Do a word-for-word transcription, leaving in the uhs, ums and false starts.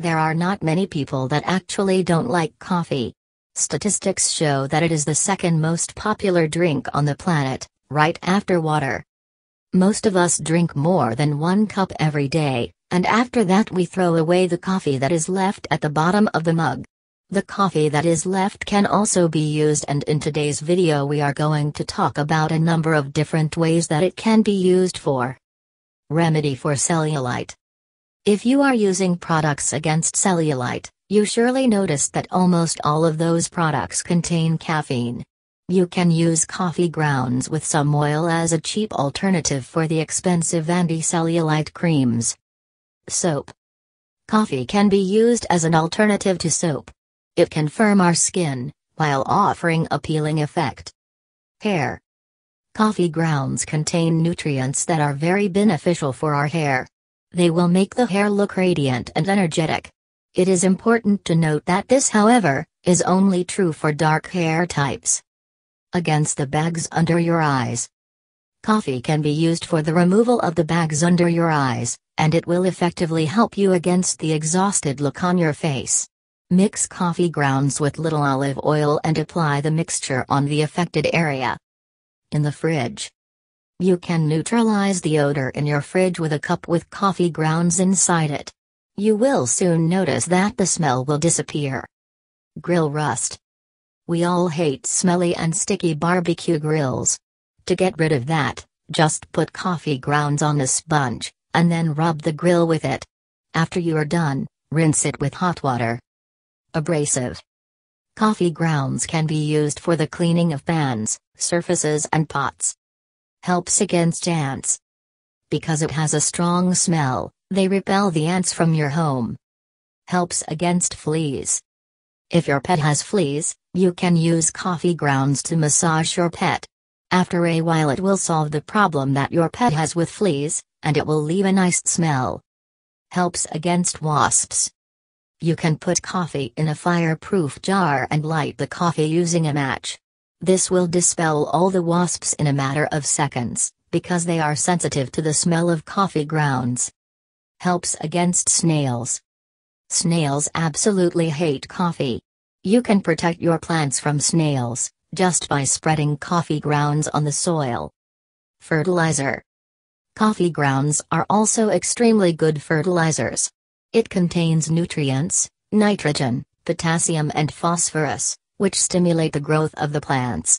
There are not many people that actually don't like coffee. Statistics show that it is the second most popular drink on the planet, right after water. Most of us drink more than one cup every day, and after that we throw away the coffee that is left at the bottom of the mug. The coffee that is left can also be used, and in today's video we are going to talk about a number of different ways that it can be used for. Remedy for cellulite. If you are using products against cellulite, you surely noticed that almost all of those products contain caffeine. You can use coffee grounds with some oil as a cheap alternative for the expensive anti-cellulite creams. Soap. Coffee can be used as an alternative to soap. It can firm our skin, while offering a peeling effect. Hair. Coffee grounds contain nutrients that are very beneficial for our hair. They will make the hair look radiant and energetic. It is important to note that this, however, is only true for dark hair types. Against the bags under your eyes. Coffee can be used for the removal of the bags under your eyes, and it will effectively help you against the exhausted look on your face. Mix coffee grounds with little olive oil and apply the mixture on the affected area. In the fridge. You can neutralize the odor in your fridge with a cup with coffee grounds inside it. You will soon notice that the smell will disappear. Grill rust. We all hate smelly and sticky barbecue grills. To get rid of that, just put coffee grounds on a sponge, and then rub the grill with it. After you are done, rinse it with hot water. Abrasive. Coffee grounds can be used for the cleaning of pans, surfaces and pots. Helps against ants. Because it has a strong smell, they repel the ants from your home. Helps against fleas. If your pet has fleas, you can use coffee grounds to massage your pet. After a while it will solve the problem that your pet has with fleas, and it will leave a nice smell. Helps against wasps. You can put coffee in a fireproof jar and light the coffee using a match. This will dispel all the wasps in a matter of seconds, because they are sensitive to the smell of coffee grounds. Helps against snails. Snails absolutely hate coffee. You can protect your plants from snails, just by spreading coffee grounds on the soil. Fertilizer. Coffee grounds are also extremely good fertilizers. It contains nutrients, nitrogen, potassium and phosphorus, which stimulate the growth of the plants.